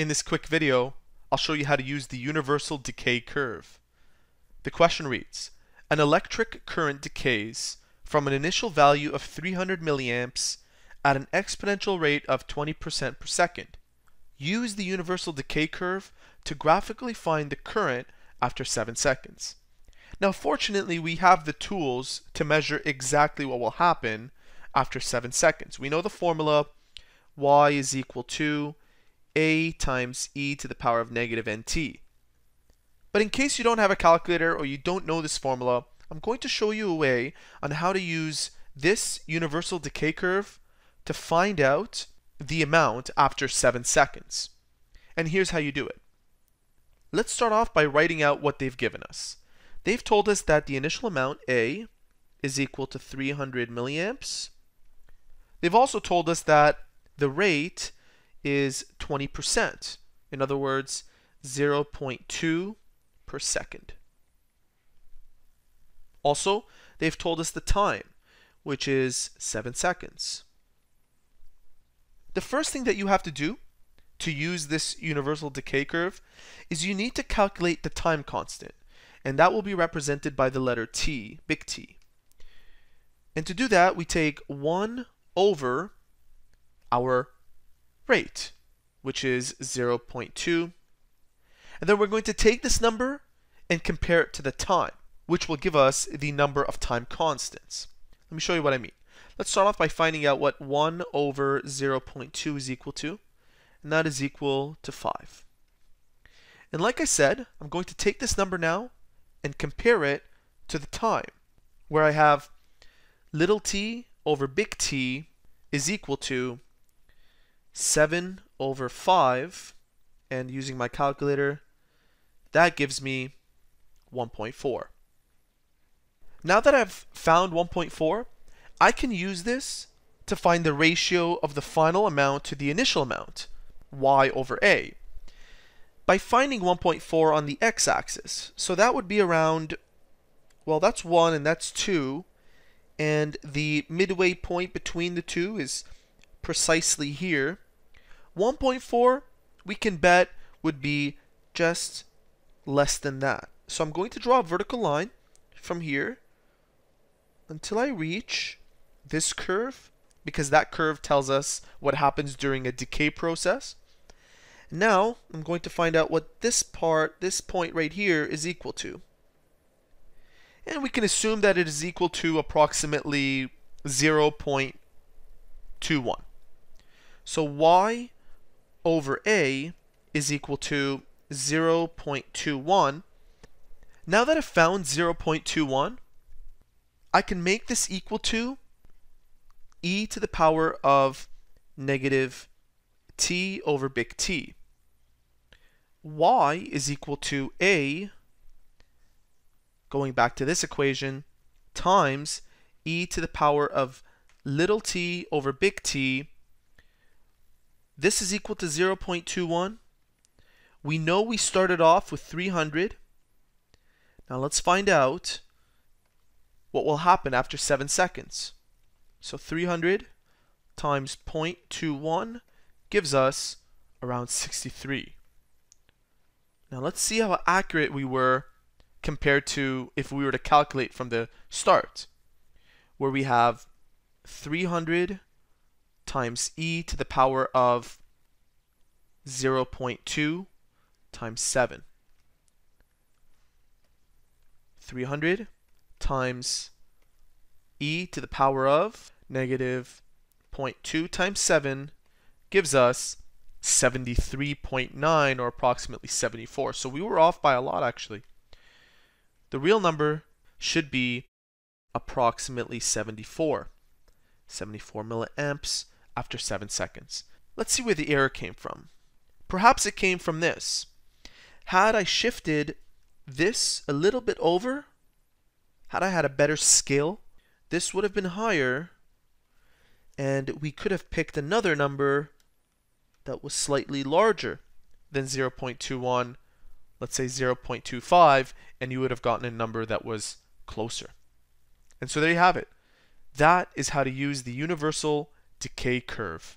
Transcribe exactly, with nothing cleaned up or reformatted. In this quick video, I'll show you how to use the universal decay curve. The question reads, an electric current decays from an initial value of three hundred milliamps at an exponential rate of twenty percent per second. Use the universal decay curve to graphically find the current after seven seconds. Now, fortunately, we have the tools to measure exactly what will happen after seven seconds. We know the formula, y is equal to a times e to the power of negative nt. But in case you don't have a calculator or you don't know this formula, I'm going to show you a way on how to use this universal decay curve to find out the amount after seven seconds. And here's how you do it. Let's start off by writing out what they've given us. They've told us that the initial amount, A, is equal to three hundred milliamps. They've also told us that the rate is twenty percent. In other words, zero point two per second. Also, they've told us the time, which is seven seconds. The first thing that you have to do to use this universal decay curve is you need to calculate the time constant, and that will be represented by the letter T, big T. And to do that, we take one over our rate, which is zero point two, and then we're going to take this number and compare it to the time, which will give us the number of time constants. Let me show you what I mean. Let's start off by finding out what one over zero point two is equal to, and that is equal to five. And like I said, I'm going to take this number now and compare it to the time, where I have little t over big T is equal to seven over five, and using my calculator, that gives me one point four. Now that I've found one point four, I can use this to find the ratio of the final amount to the initial amount, y over a, by finding one point four on the x-axis. So that would be around, well, that's one and that's two, and the midway point between the two is precisely here. one point four, we can bet, would be just less than that. So I'm going to draw a vertical line from here until I reach this curve, because that curve tells us what happens during a decay process. Now I'm going to find out what this part, this point right here, is equal to. And we can assume that it is equal to approximately zero point two one. So y over a is equal to zero point two one. Now that I've found zero point two one, I can make this equal to e to the power of negative t over big T. y is equal to a, going back to this equation, times e to the power of little t over big T. This is equal to zero point two one. We know we started off with three hundred. Now let's find out what will happen after seven seconds. So three hundred times zero point two one gives us around sixty-three. Now let's see how accurate we were compared to if we were to calculate from the start, where we have three hundred times e to the power of zero point two times seven. three hundred times e to the power of negative zero point two times seven gives us seventy-three point nine, or approximately seventy-four. So we were off by a lot, actually. The real number should be approximately seventy-four, seventy-four milliamps after seven seconds. Let's see where the error came from. Perhaps it came from this. Had I shifted this a little bit over, had I had a better scale, this would have been higher, and we could have picked another number that was slightly larger than zero point two one, let's say zero point two five, and you would have gotten a number that was closer. And so there you have it. That is how to use the universal decay curve.